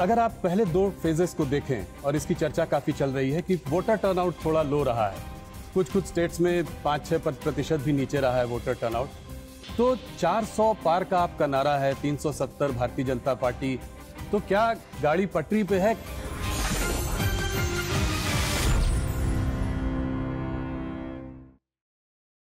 अगर आप पहले दो फेजेस को देखें, और इसकी चर्चा काफ़ी चल रही है कि वोटर टर्नआउट थोड़ा लो रहा है, कुछ कुछ स्टेट्स में 5-6% भी नीचे रहा है वोटर टर्नआउट, तो 400 पार का आपका नारा है, 370 भारतीय जनता पार्टी, तो क्या गाड़ी पटरी पे है?